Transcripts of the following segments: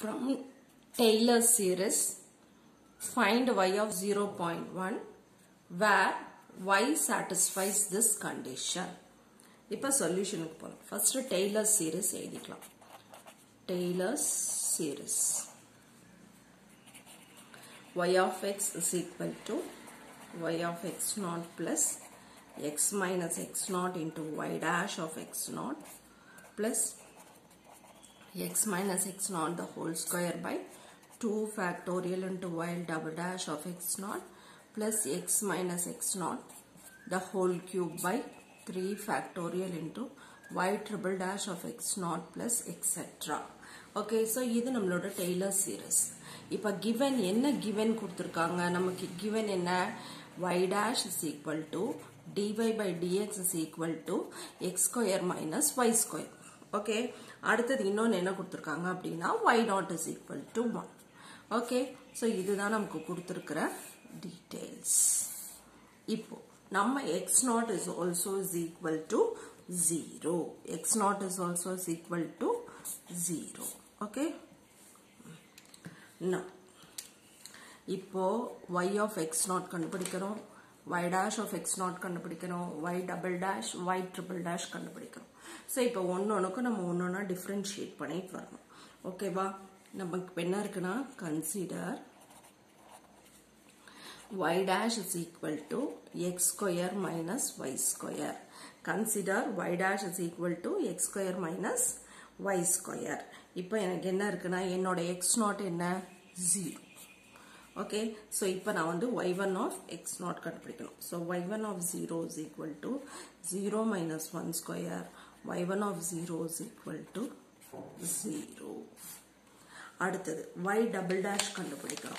from Taylor series, find y of 0.1 where y satisfies this condition. Now, solution. First, Taylor series. Taylor series. Y of x is equal to y of x naught plus x minus x naught into y dash of x naught plus x minus x naught the whole square by 2 factorial into y double dash of x naught plus x minus x naught the whole cube by 3 factorial into y triple dash of x naught plus etc. Okay, so this is the Taylor series. Now given what given given enna y dash is equal to dy by dx is equal to x square minus y square. Okay, அடுத்தது இன்னொன்னு என்ன கொடுத்திருக்காங்க அப்படினா y0 is equal to 1. Okay, so இதுதான் நமக்கு கொடுத்திருக்கிற details. இப்போ நம்ம x0 is also is equal to 0. x0 is also is equal to 0. Okay, now இப்போ y of x0 கண்டுபிடிக்கிறோம், y dash of x naught கண்டுபிடிக்கிறோம், y double dash, y triple dash கண்டுபிடிக்கிறோம். So இப்போ ஒவ்வொண்ணுக்கு நம்ம ஒவ்வொண்ணா டிஃபரன்ஷியேட் பண்ணிட்டு வரணும். ஓகேவா? நமக்கு என்ன இருக்குன்னா consider y dash is equal to x square minus y square. Consider y dash is equal to x square minus y square. இப்போ எனக்கு என்ன இருக்குன்னா என்னோட x naught என்ன 0. Okay, so now I want to y1 of x naught. So y1 of 0 is equal to 0 minus 1 square. y1 of 0 is equal to 0. Aduthathu y double dash kandupidikirom.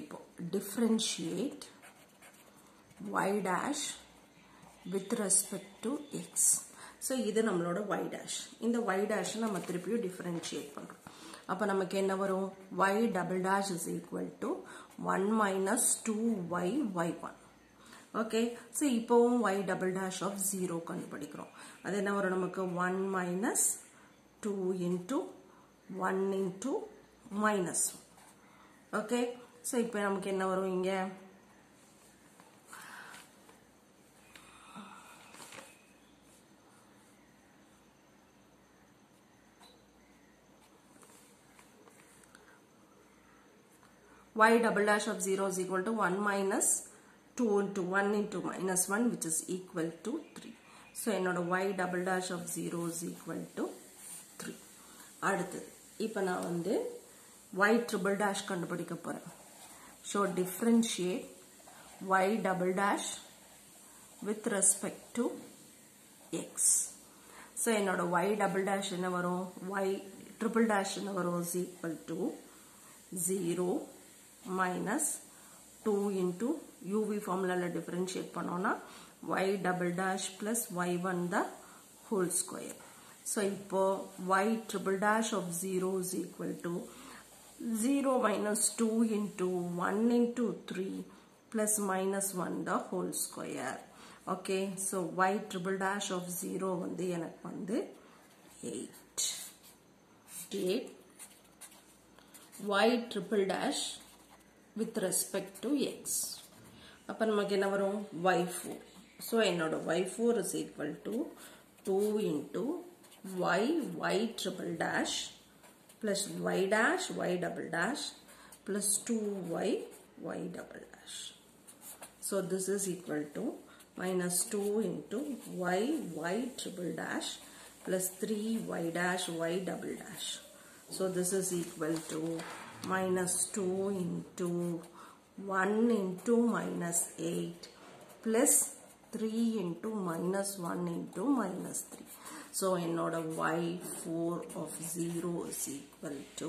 Ipo differentiate y dash with respect to x. So idu nammaloda y dash. Indha y dash na namm thirupi differentiate pandrom. Appa namakku enna varum y double dash is equal to 1 minus 2y y1. Okay, so ipovum y double dash of 0 kandupidikirom. Adhu enna varum namakku 1 minus 2 into 1 into minus. Okay, so ipo namakku enna varum inge y double dash of 0 is equal to 1 minus 2 into 1 into minus 1, which is equal to 3. So, another y double dash of 0 is equal to 3. Aduthathu ipo na vandu y triple dash kandupidikka poren. So, differentiate y double dash with respect to x. So, another y double dash enna varum, y triple dash enna varum is equal to 0 minus 2 into uv formula la differentiate panona y double dash plus y1 the whole square. So ipo y triple dash of 0 is equal to 0 minus 2 into 1 into 3 plus minus 1 the whole square. Okay, so y triple dash of 0 vandu enakku vandu 8 y triple dash with respect to x. Appo namakku enna varum y4. So enoda y4 is equal to 2 into y y triple dash plus y dash y double dash plus 2y y double dash. So this is equal to minus 2 into y y triple dash plus 3 y dash y double dash. So this is equal to minus 2 into 1 into minus 8 plus 3 into minus 1 into minus 3. So in order y4 of 0 is equal to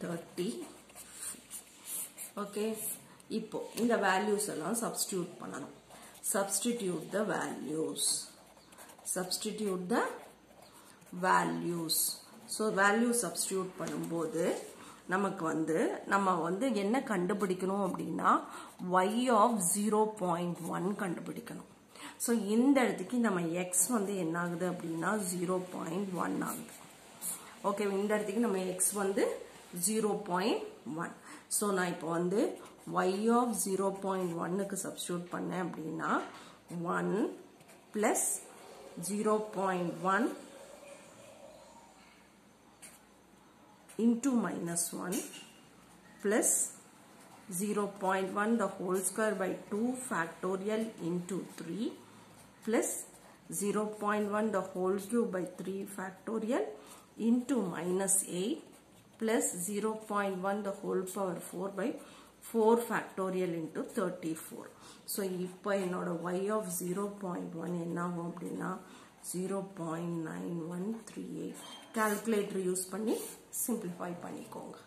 30. Okay, now in the values alone substitute panano. Substitute the values. Substitute the values. So value substitute panumbodhu நமக்கு வந்து நம்ம வந்து என்ன கண்டுபிடிக்கணும் அப்படினா y of 0.1 கண்டுபிடிக்கணும். So இந்த இடத்துக்கு நம்ம x வந்து என்ன ஆகுது அப்படினா 0.1 ஆகுது. ஓகே, இந்த இடத்துக்கு நம்ம x வந்து 0.1. So now இப்போ வந்து y of 0.1 க்கு substitute பண்ண அப்படினா 1 plus 0.1 into minus 1 plus 0.1 the whole square by 2 factorial into 3 plus 0.1 the whole cube by 3 factorial into minus 8 plus 0.1 the whole power 4 by 4 factorial into 34. So, இப்ப என்னோட y of 0.1 என்னாகும் அப்படினா 0.9138. Calculator use பண்ணி simplify பண்ணிக்கோங்க.